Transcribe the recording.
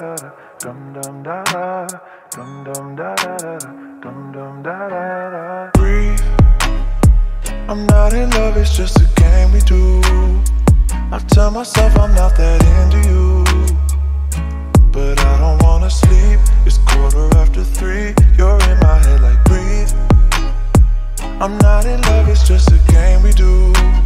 da dum dum da da dum dum da da dum dum da da. Breathe. I'm not in love, it's just a game we do. I tell myself I'm not that into you, but I don't wanna sleep. It's 3:15. You're in my head like breathe. I'm not in love, it's just a game we do.